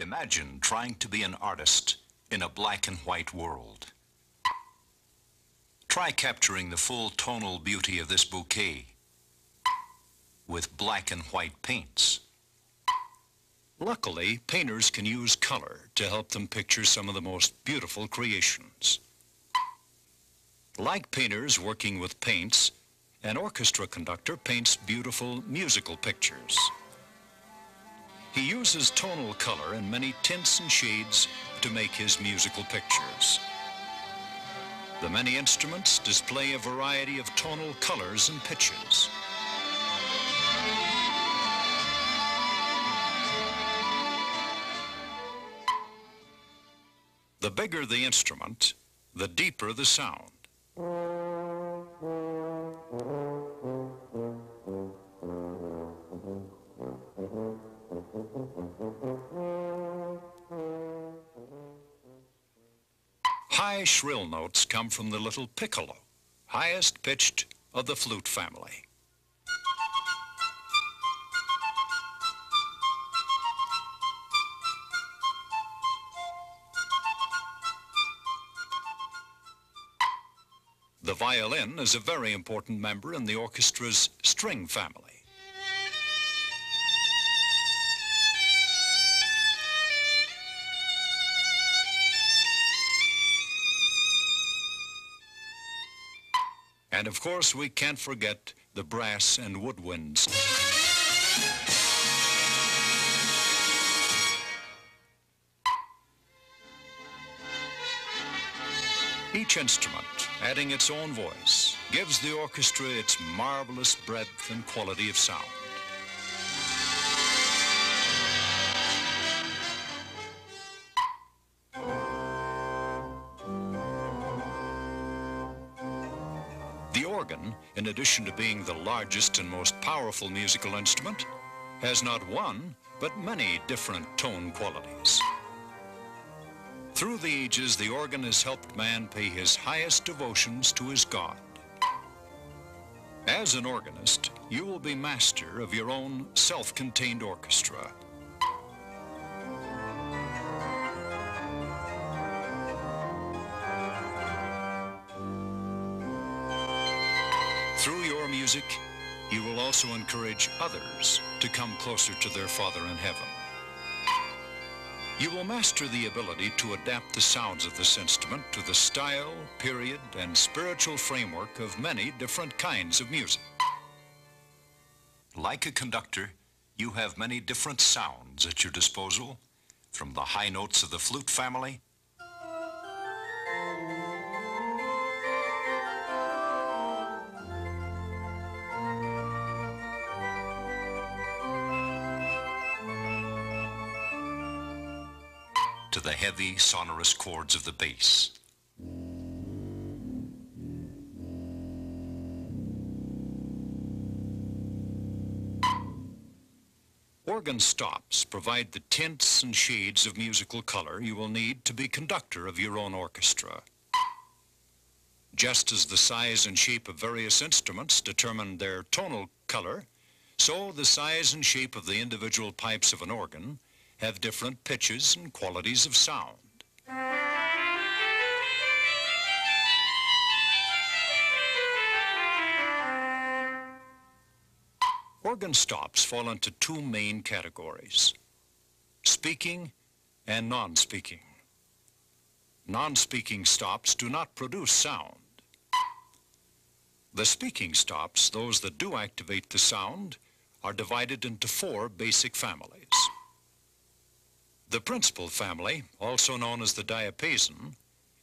Imagine trying to be an artist in a black and white world. Try capturing the full tonal beauty of this bouquet with black and white paints. Luckily, painters can use color to help them picture some of the most beautiful creations. Like painters working with paints, an orchestra conductor paints beautiful musical pictures. He uses tonal color and many tints and shades to make his musical pictures. The many instruments display a variety of tonal colors and pitches. The bigger the instrument, the deeper the sound. High shrill notes come from the little piccolo, highest pitched of the flute family. The violin is a very important member in the orchestra's string family. And of course, we can't forget the brass and woodwinds. Each instrument, adding its own voice, gives the orchestra its marvelous breadth and quality of sound. The organ, in addition to being the largest and most powerful musical instrument, has not one, but many different tone qualities. Through the ages, the organ has helped man pay his highest devotions to his God. As an organist, you will be master of your own self-contained orchestra. Through your music, you will also encourage others to come closer to their Father in heaven. You will master the ability to adapt the sounds of this instrument to the style, period, and spiritual framework of many different kinds of music. Like a conductor, you have many different sounds at your disposal, from the high notes of the flute family to the heavy, sonorous chords of the bass. Organ stops provide the tints and shades of musical color you will need to be conductor of your own orchestra. Just as the size and shape of various instruments determine their tonal color, so the size and shape of the individual pipes of an organ have different pitches and qualities of sound. Organ stops fall into two main categories: speaking and non-speaking. Non-speaking stops do not produce sound. The speaking stops, those that do activate the sound, are divided into four basic families. The principal family, also known as the diapason,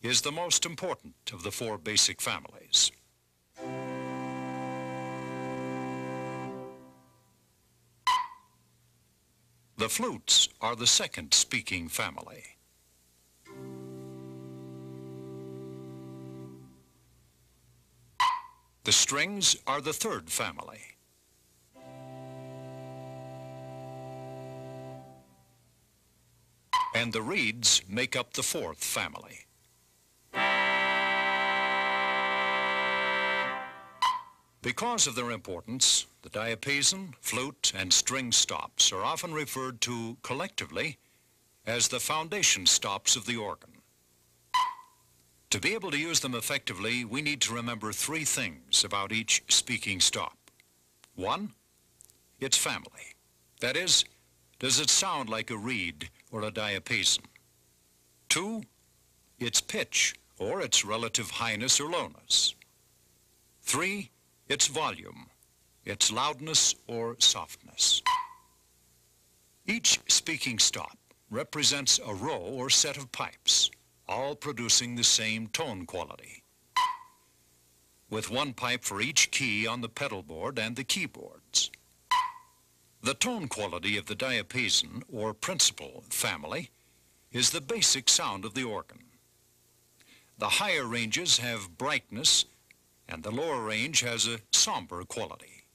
is the most important of the four basic families. The flutes are the second speaking family. The strings are the third family. And the reeds make up the fourth family. Because of their importance, the diapason, flute, and string stops are often referred to collectively as the foundation stops of the organ. To be able to use them effectively, we need to remember three things about each speaking stop. One, its family. That is, does it sound like a reed or a diapason? Two, its pitch or its relative highness or lowness. Three, its volume, its loudness or softness. Each speaking stop represents a row or set of pipes, all producing the same tone quality, with one pipe for each key on the pedal board and the keyboards. The tone quality of the diapason or principal family is the basic sound of the organ. The higher ranges have brightness, and the lower range has a somber quality.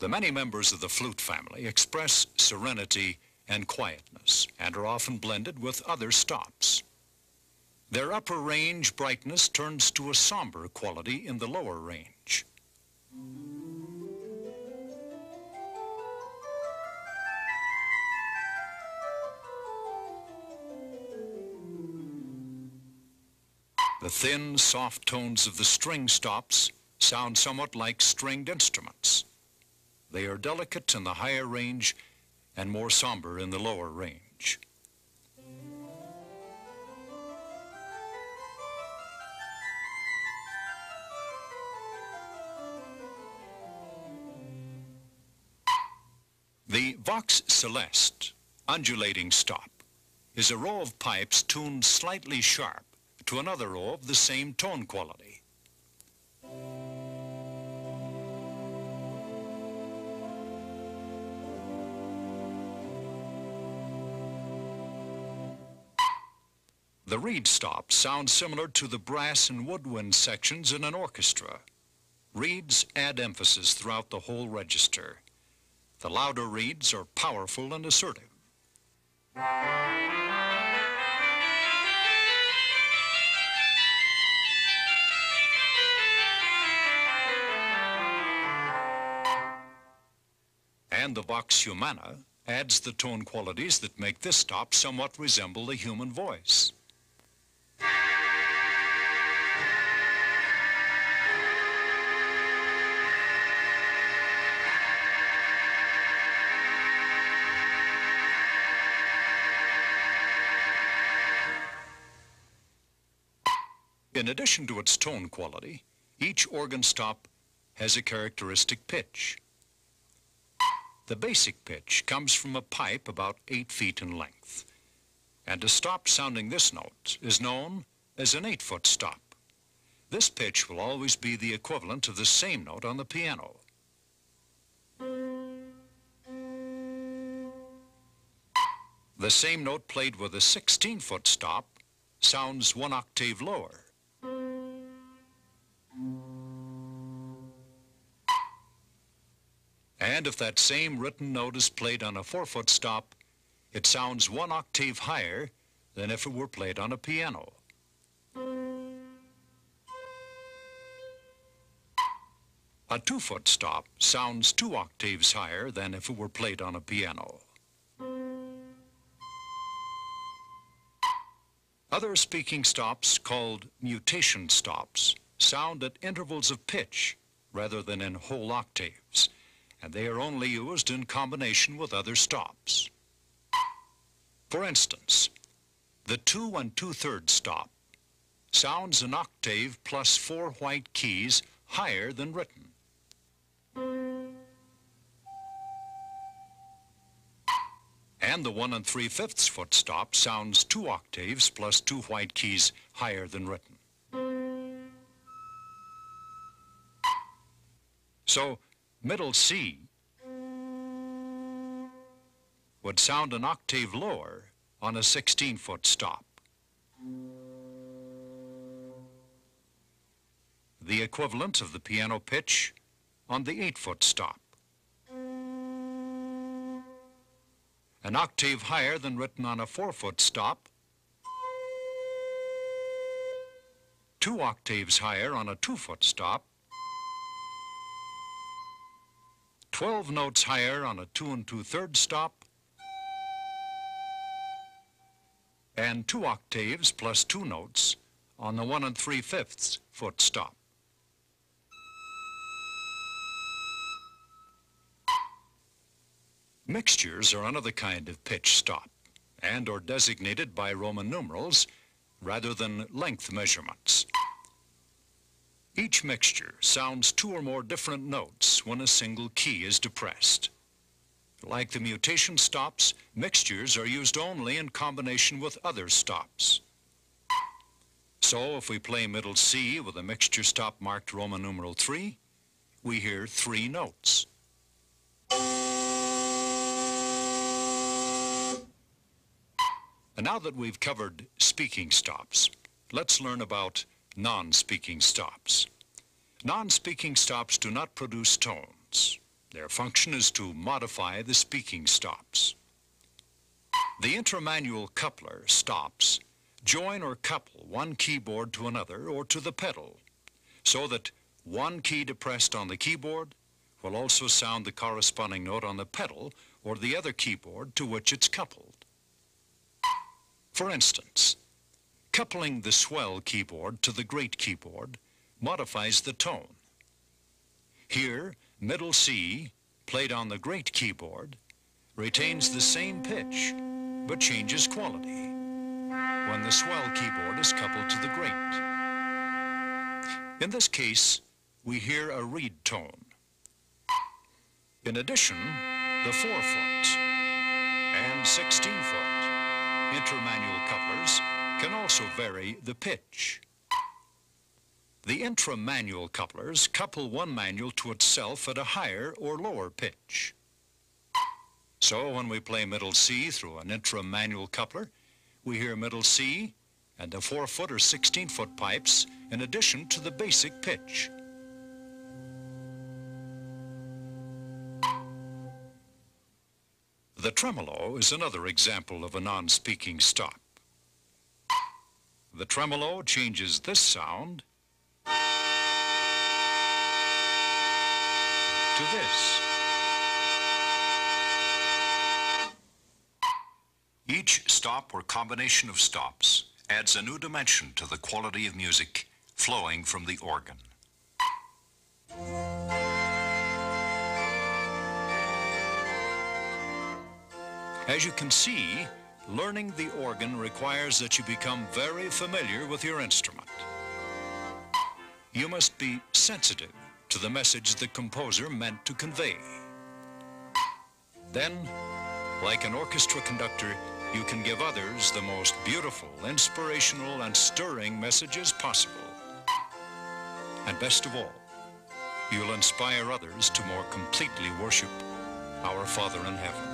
The many members of the flute family express serenity and quietness and are often blended with other stops. Their upper range brightness turns to a somber quality in the lower range. The thin, soft tones of the string stops sound somewhat like stringed instruments. They are delicate in the higher range and more somber in the lower range. The Vox Celeste, undulating stop, is a row of pipes tuned slightly sharp to another row of the same tone quality. The reed stops sound similar to the brass and woodwind sections in an orchestra. Reeds add emphasis throughout the whole register. The louder reeds are powerful and assertive. And the Vox Humana adds the tone qualities that make this stop somewhat resemble the human voice. In addition to its tone quality, each organ stop has a characteristic pitch. The basic pitch comes from a pipe about 8 feet in length, and a stop sounding this note is known as an 8-foot stop. This pitch will always be the equivalent of the same note on the piano. The same note played with a 16-foot stop sounds one octave lower. And if that same written note is played on a 4-foot stop, it sounds one octave higher than if it were played on a piano. A 2-foot stop sounds 2 octaves higher than if it were played on a piano. Other speaking stops, called mutation stops, sound at intervals of pitch rather than in whole octaves, and they are only used in combination with other stops. For instance, the 2 2/3 stop sounds an octave plus 4 white keys higher than written. And the 1 3/5 foot stop sounds 2 octaves plus 2 white keys higher than written. So, middle C would sound an octave lower on a 16-foot stop, the equivalent of the piano pitch on the 8-foot stop, an octave higher than written on a 4-foot stop, two octaves higher on a 2-foot stop, 12 notes higher on a 2 2/3 stop, and 2 octaves plus 2 notes on the 1 3/5 foot stop. Mixtures are another kind of pitch stop and are designated by Roman numerals rather than length measurements. Each mixture sounds 2 or more different notes when a single key is depressed. Like the mutation stops, mixtures are used only in combination with other stops. So if we play middle C with a mixture stop marked Roman numeral 3, we hear 3 notes. And now that we've covered speaking stops, let's learn about non-speaking stops. Non-speaking stops do not produce tones. Their function is to modify the speaking stops. The intermanual coupler stops join or couple one keyboard to another or to the pedal, so that one key depressed on the keyboard will also sound the corresponding note on the pedal or the other keyboard to which it's coupled. For instance, coupling the swell keyboard to the great keyboard modifies the tone. Here, middle C, played on the great keyboard, retains the same pitch, but changes quality when the swell keyboard is coupled to the great. In this case, we hear a reed tone. In addition, the 4-foot and 16-foot intermanual couplers can also vary the pitch. The intramanual couplers couple one manual to itself at a higher or lower pitch. So when we play middle C through an intramanual coupler, we hear middle C and the 4-foot or 16-foot pipes in addition to the basic pitch. The tremolo is another example of a non-speaking stop. The tremolo changes this sound to this. Each stop or combination of stops adds a new dimension to the quality of music flowing from the organ. As you can see, learning the organ requires that you become very familiar with your instrument. You must be sensitive to the message the composer meant to convey. Then, like an orchestra conductor, you can give others the most beautiful, inspirational, and stirring messages possible. And best of all, you'll inspire others to more completely worship our Father in Heaven.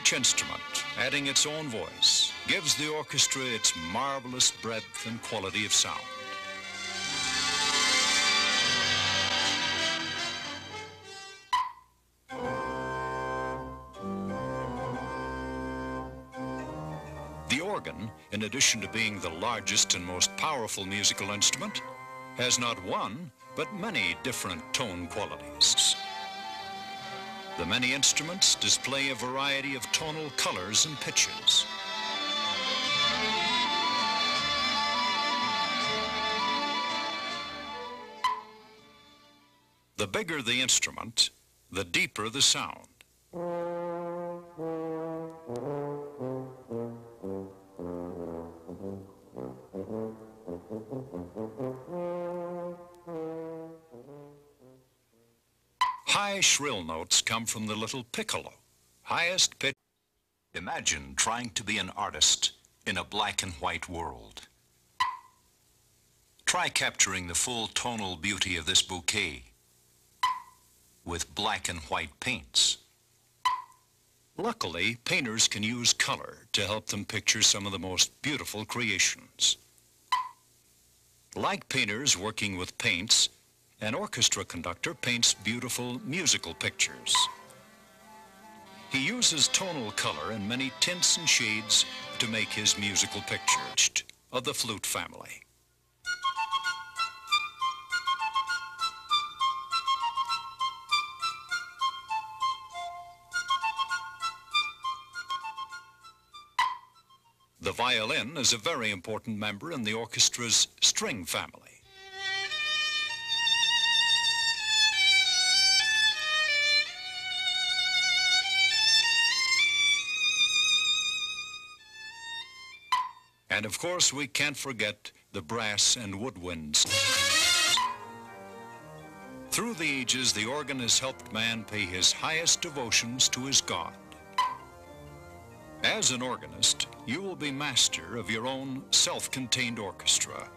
Each instrument, adding its own voice, gives the orchestra its marvelous breadth and quality of sound. The organ, in addition to being the largest and most powerful musical instrument, has not one, but many different tone qualities. The many instruments display a variety of tonal colors and pitches. The bigger the instrument, the deeper the sound. high, shrill notes come from the little piccolo, highest pitch. Imagine trying to be an artist in a black and white world. Try capturing the full tonal beauty of this bouquet with black and white paints. Luckily, painters can use color to help them picture some of the most beautiful creations. Like painters working with paints, an orchestra conductor paints beautiful musical pictures. He uses tonal color and many tints and shades to make his musical picture of the flute family. The violin is a very important member in the orchestra's string family. And of course, we can't forget the brass and woodwinds. Through the ages, the organ has helped man pay his highest devotions to his God. As an organist, you will be master of your own self-contained orchestra.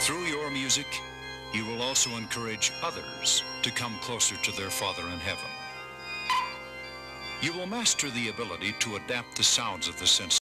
Through your music, you will also encourage others to come closer to their Father in heaven. You will master the ability to adapt the sounds of the senses.